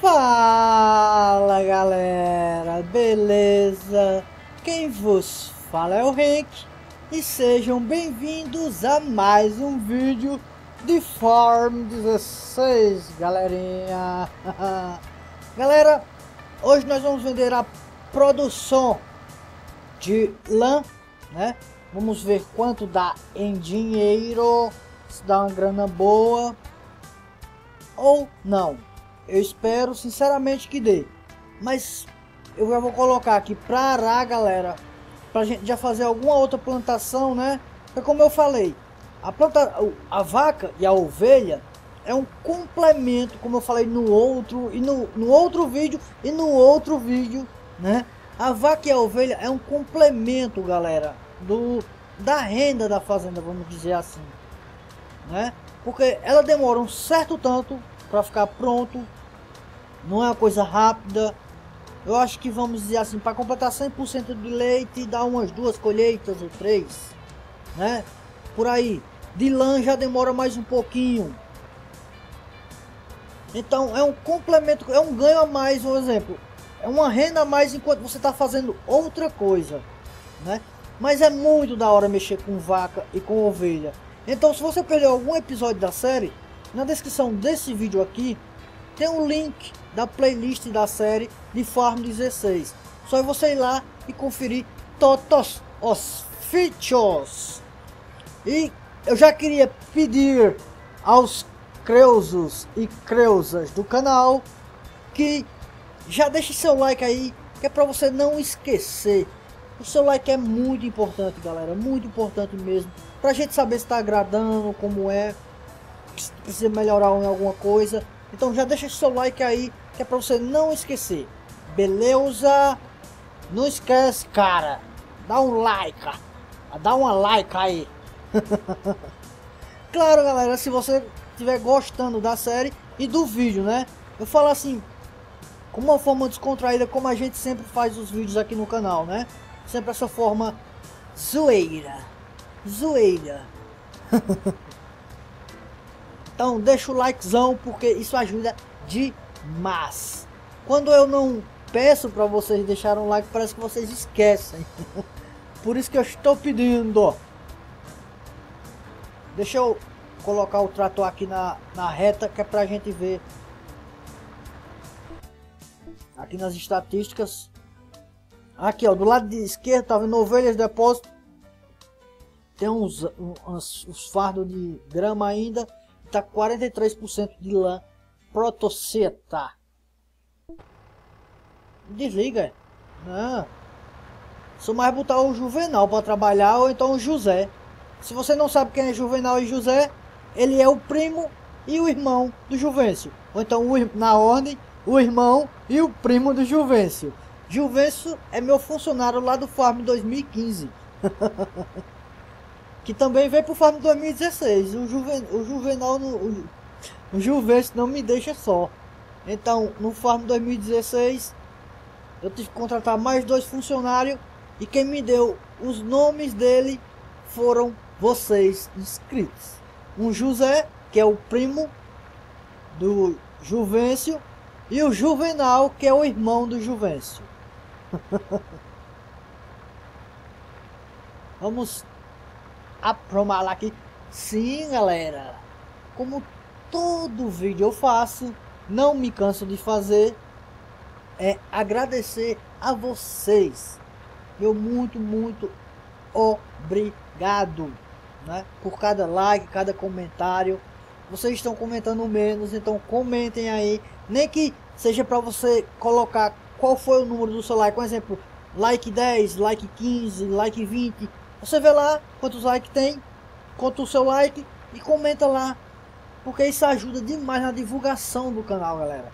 Fala galera, beleza? Quem vos fala é o Rick e sejam bem-vindos a mais um vídeo de Farm 16, galerinha. Galera, hoje nós vamos vender a produção de lã, né? Vamos ver quanto dá em dinheiro, se dá uma grana boa ou não. Eu espero sinceramente que dê, mas eu já vou colocar aqui para arar, galera, para a gente já fazer alguma outra plantação, né? Porque como eu falei, a vaca e a ovelha é um complemento, como eu falei no outro vídeo, né? A vaca e a ovelha é um complemento, galera, da renda da fazenda, vamos dizer assim, né? Porque ela demora um certo tanto para ficar pronto, não é uma coisa rápida. Eu acho que, vamos dizer assim, para completar 100% de leite dá umas 2 colheitas ou 3, né? Por aí. De lã já demora mais um pouquinho. Então é um complemento, é um ganho a mais, por exemplo, é uma renda a mais enquanto você está fazendo outra coisa, né? Mas é muito da hora mexer com vaca e com ovelha. Então, se você perdeu algum episódio da série, na descrição desse vídeo aqui tem um link da playlist da série de Farm 16. Só você ir lá e conferir todos os features. E eu já queria pedir aos creusos e creusas do canal que já deixe seu like aí, que é para você não esquecer. O seu like é muito importante, galera, muito importante mesmo, para a gente saber se está agradando, como é, se precisa melhorar em alguma coisa. Então já deixa seu like aí, que é pra você não esquecer, beleza? Não esquece, cara, dá um like, dá uma like aí. Claro, galera, se você estiver gostando da série e do vídeo, né? Eu falo assim, com uma forma descontraída, como a gente sempre faz os vídeos aqui no canal, né? Sempre essa forma zoeira, zoeira. Então deixa o likezão, porque isso ajuda demais. Quando eu não peço para vocês deixarem um like, parece que vocês esquecem. Por isso que eu estou pedindo. Deixa eu colocar o trator aqui na reta, que é para a gente ver aqui nas estatísticas. Aqui, ó, do lado de esquerda, tá vendo ovelhas, depósito. Tem uns fardos de grama ainda. Tá 43% de lã protoceta. Desliga. Ah, só mais botar o Juvenal para trabalhar, ou então o José. Se você não sabe quem é Juvenal e José, ele é o primo e o irmão do Juvencio. Ou então, na ordem, o irmão e o primo do Juvencio. Juvencio é meu funcionário lá do Farm 2015. Que também veio pro Farm 2016, o Juvencio não me deixa só. Então, no Farm 2016, eu tive que contratar mais 2 funcionários, e quem me deu os nomes dele foram vocês, inscritos. Um José, que é o primo do Juvencio, e o Juvenal, que é o irmão do Juvencio. Vamos apromar lá aqui. Sim, galera, como todo vídeo eu faço, não me canso de fazer, é agradecer a vocês. Eu muito obrigado, né, por cada like, cada comentário. Vocês estão comentando menos, então comentem aí, nem que seja para você colocar qual foi o número do seu like. Por exemplo, like 10, like 15, like 20. Você vê lá quantos likes tem, conta o seu like e comenta lá, porque isso ajuda demais na divulgação do canal, galera,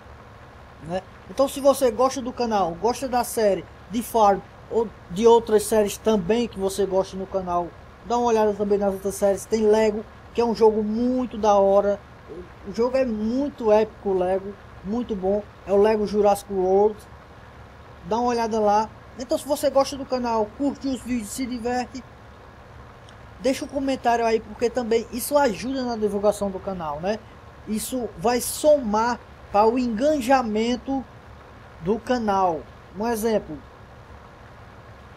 né? Então, se você gosta do canal, gosta da série de Farm ou de outras séries também que você gosta no canal, dá uma olhada também nas outras séries. Tem Lego, que é um jogo muito da hora, o jogo é muito épico, o Lego, muito bom, é o Lego Jurassic World, dá uma olhada lá. Então, se você gosta do canal, curte os vídeos, se diverte, deixa um comentário aí, porque também isso ajuda na divulgação do canal, né? Isso vai somar para o engajamento do canal. Um exemplo,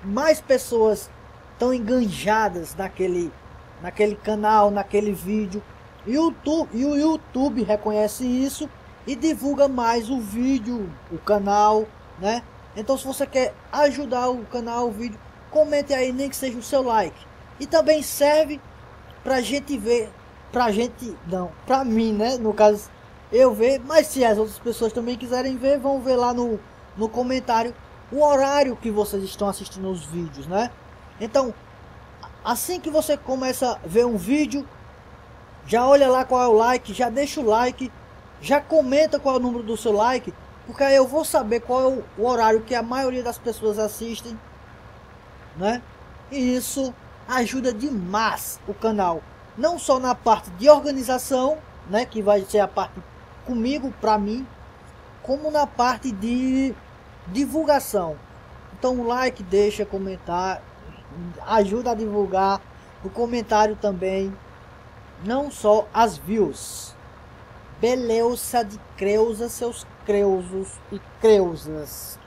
mais pessoas estão engajadas naquele canal, naquele vídeo. E o YouTube reconhece isso e divulga mais o vídeo, o canal, né? Então, se você quer ajudar o canal, o vídeo, comente aí, nem que seja o seu like. E também serve pra gente ver, pra mim, né? No caso, eu ver, mas se as outras pessoas também quiserem ver, vão ver lá no comentário o horário que vocês estão assistindo os vídeos, né? Então, assim que você começa a ver um vídeo, já olha lá qual é o like, já deixa o like, já comenta qual é o número do seu like, porque aí eu vou saber qual é o horário que a maioria das pessoas assistem, né? E isso ajuda demais o canal, não só na parte de organização, né, que vai ser a parte comigo, para mim, como na parte de divulgação. Então o like, deixa, comentar, ajuda a divulgar, o comentário também, não só as views. Beleza de creusa, seus creusos e creusas.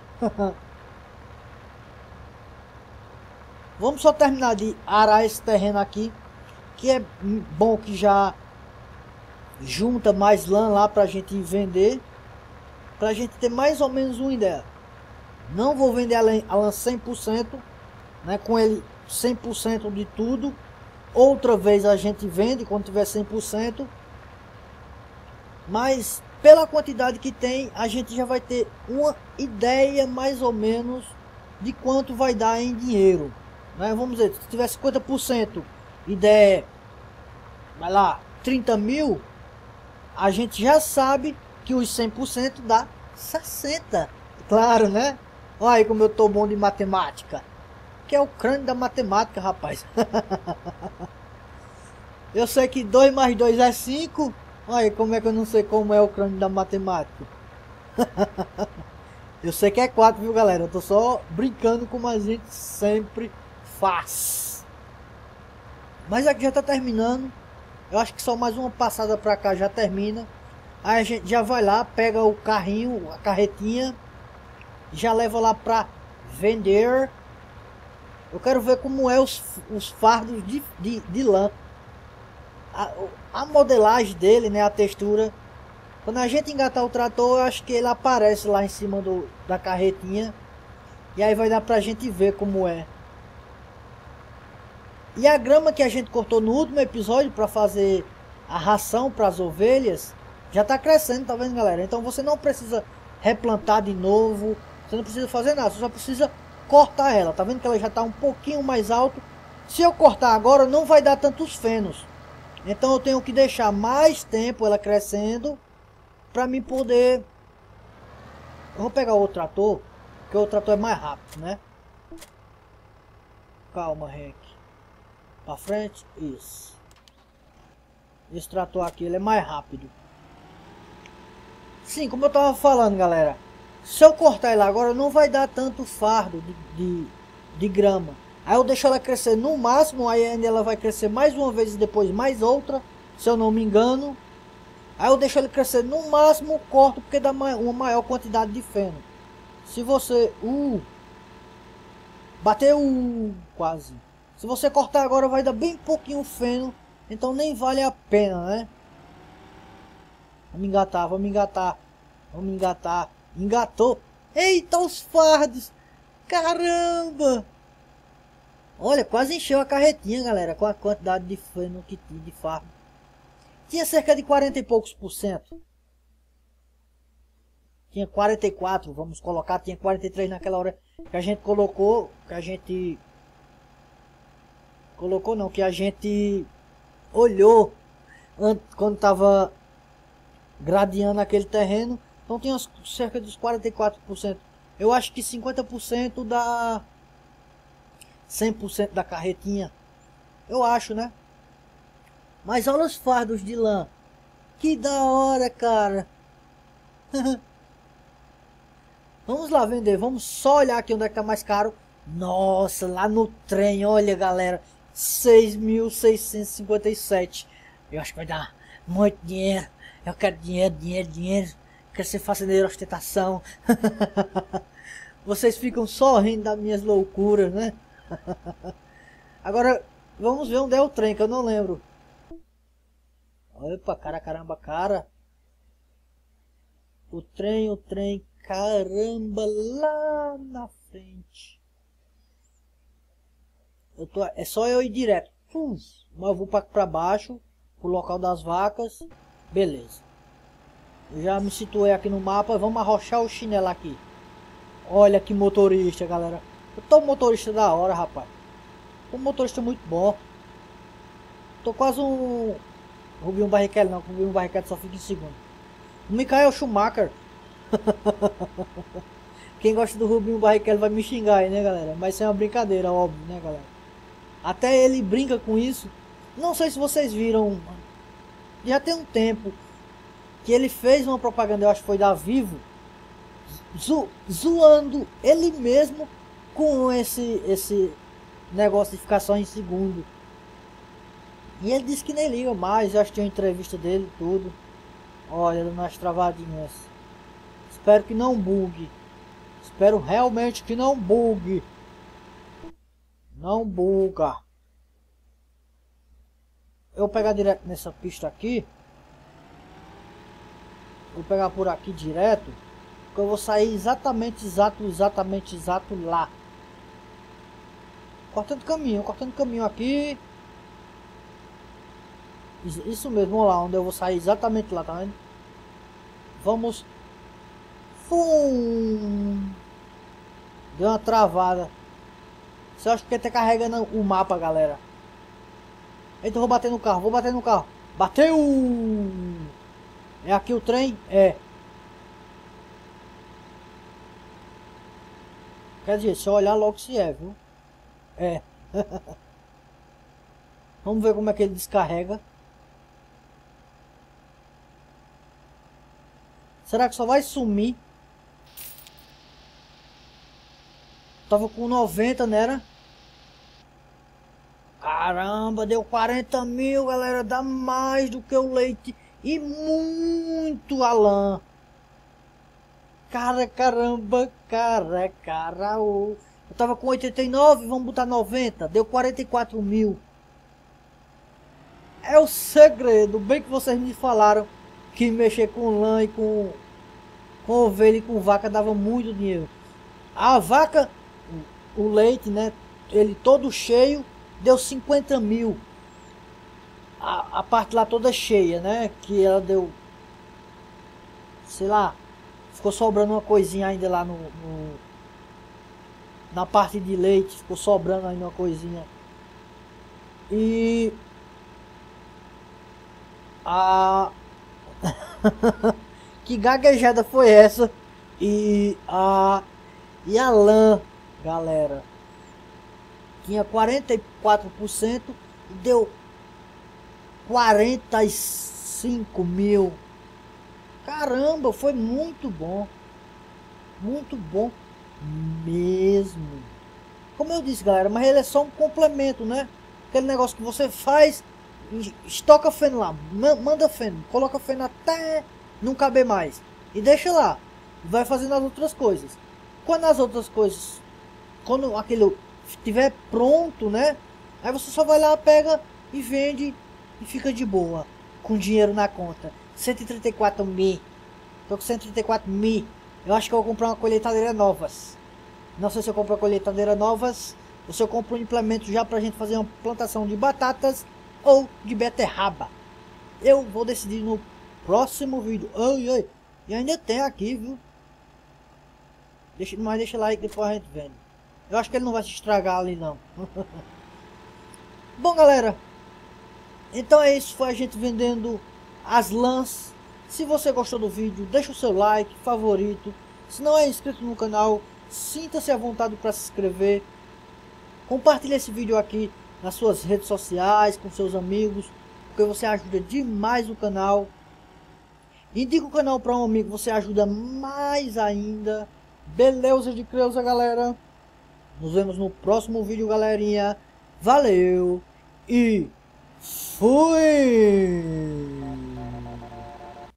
Vamos só terminar de arar esse terreno aqui, que é bom que já junta mais lã lá pra gente vender, pra gente ter mais ou menos uma ideia. Não vou vender a lã 100%, né, com ele 100% de tudo. Outra vez a gente vende quando tiver 100%, mas pela quantidade que tem, a gente já vai ter uma ideia mais ou menos de quanto vai dar em dinheiro, né? Vamos dizer, se tiver 50% e der, vai lá, 30 mil, a gente já sabe que os 100% dá 60, claro, né? Olha aí como eu tô bom de matemática, que é o crânio da matemática, rapaz. Eu sei que 2 mais 2 é 5. Olha aí como é que eu não sei como é o crânio da matemática. Eu sei que é 4, viu, galera? Eu tô só brincando como a gente sempre faz. Mas aqui já tá terminando. Eu acho que só mais uma passada pra cá já termina. Aí a gente já vai lá, pega o carrinho, a carretinha, já leva lá pra vender. Eu quero ver como é os fardos de lã. A modelagem dele, né, a textura. Quando a gente engatar o trator, eu acho que ele aparece lá em cima da carretinha. E aí vai dar pra gente ver como é. E a grama que a gente cortou no último episódio para fazer a ração para as ovelhas já tá crescendo, tá vendo, galera? Então você não precisa replantar de novo, você não precisa fazer nada, você só precisa cortar ela. Tá vendo que ela já tá um pouquinho mais alto. Se eu cortar agora, não vai dar tantos fenos. Então eu tenho que deixar mais tempo ela crescendo para mim poder... Eu vou pegar o outro trator, porque o trator é mais rápido, né? Calma, Henk. Para frente, isso. Esse trator aqui, ele é mais rápido. Sim, como eu tava falando, galera, se eu cortar ela agora, não vai dar tanto fardo de grama. Aí eu deixo ela crescer no máximo, aí ainda ela vai crescer mais uma vez e depois mais outra, se eu não me engano. Aí eu deixo ele crescer no máximo, corto, porque dá uma maior quantidade de feno. Se você... bateu quase. Se você cortar agora, vai dar bem pouquinho feno, então nem vale a pena, né? Vamos engatar, vamos engatar, vamos engatar. Engatou. Eita, os fardos. Caramba. Olha, quase encheu a carretinha, galera, com a quantidade de feno que tinha de fardo. Tinha cerca de 40 e poucos por cento. Tinha 44, vamos colocar, tinha 43 naquela hora que a gente colocou, que a gente olhou quando tava gradeando aquele terreno. Então tinha cerca dos 44%. Eu acho que 50% da... 100% da carretinha, eu acho, né? Mas olha os fardos de lã, que da hora, cara. Vamos lá vender, vamos só olhar aqui onde é que tá mais caro. Nossa, lá no trem, olha, galera, 6.657. Eu acho que vai dar muito dinheiro. Eu quero dinheiro, dinheiro, dinheiro. quer ser fazendeiro, ostentação. Vocês ficam só rindo das minhas loucuras, né? Agora, vamos ver onde é o trem, que eu não lembro. Opa, caramba. O trem, caramba, lá na frente. Eu tô, é só eu ir direto. Mas eu vou pra baixo, pro local das vacas. Beleza. Eu já me situei aqui no mapa, vamos arrochar o chinelo aqui. Olha que motorista, galera. Eu tô um motorista da hora, rapaz. Tô um motorista muito bom. Tô quase um... Rubinho Barrichello não, Rubinho Barrichello só fica em segundo. O Michael Schumacher. Quem gosta do Rubinho Barrichello vai me xingar aí, né, galera? Mas isso é uma brincadeira, óbvio, né, galera? Até ele brinca com isso. Não sei se vocês viram. Já tem um tempo que ele fez uma propaganda, eu acho que foi da Vivo, zoando ele mesmo com esse negócio de ficar só em segundo. E ele disse que nem liga mais, já tinha entrevista dele e tudo. Olha, dando umas travadinhas. Espero que não bugue. Espero realmente que não bugue. Não buga. Eu vou pegar direto nessa pista aqui. Vou pegar por aqui direto. Porque eu vou sair exatamente lá. Cortando caminho aqui. Isso mesmo, vamos lá, onde eu vou sair exatamente lá, tá vendo? Vamos. Fum! Deu uma travada. Você acha que tá carregando o mapa, galera? Então eu vou bater no carro, Bateu! É aqui o trem? É. Quer dizer, só olhar logo se é, viu? É. Vamos ver como é que ele descarrega. Será que só vai sumir? Tava com 90, né? Era? Caramba, deu 40 mil, galera. Dá mais do que o leite. E muito alã. Caramba. Eu tava com 89, vamos botar 90. Deu 44 mil. É o segredo. Bem que vocês me falaram que mexer com lã e com ovelha e com vaca dava muito dinheiro. A vaca, o leite, né, ele todo cheio, deu 50 mil. A parte lá toda cheia, né, que ela deu, sei lá, ficou sobrando uma coisinha ainda lá na parte de leite, ficou sobrando ainda uma coisinha. E a... que gaguejada foi essa? E a lã, galera, tinha 44% e deu 45 mil. Caramba, foi muito bom mesmo. Como eu disse, galera, mas ele é só um complemento, né? Aquele negócio que você faz. Estoca feno lá, manda feno, coloca feno até não caber mais e deixa lá, vai fazendo as outras coisas. Quando as outras coisas, quando aquilo estiver pronto, né, aí você só vai lá, pega e vende e fica de boa, com dinheiro na conta. 134 mil, tô com 134 mil, eu acho que eu vou comprar uma colheitadeira novas, não sei se eu compro a colheitadeira novas, ou se eu compro um implemento já pra gente fazer uma plantação de batatas, ou de beterraba. Eu vou decidir no próximo vídeo. Oi. E ainda tem aqui, viu? Mas deixa lá que depois a gente vende. Eu acho que ele não vai se estragar ali não. Bom, galera, então é isso. Foi a gente vendendo as lãs. Se você gostou do vídeo, deixa o seu like, favorito. Se não é inscrito no canal, sinta-se à vontade para se inscrever. Compartilhe esse vídeo aqui nas suas redes sociais, com seus amigos, porque você ajuda demais o canal. Indica o canal para um amigo, você ajuda mais ainda. Beleza de creuza, galera. Nos vemos no próximo vídeo, galerinha. Valeu e fui!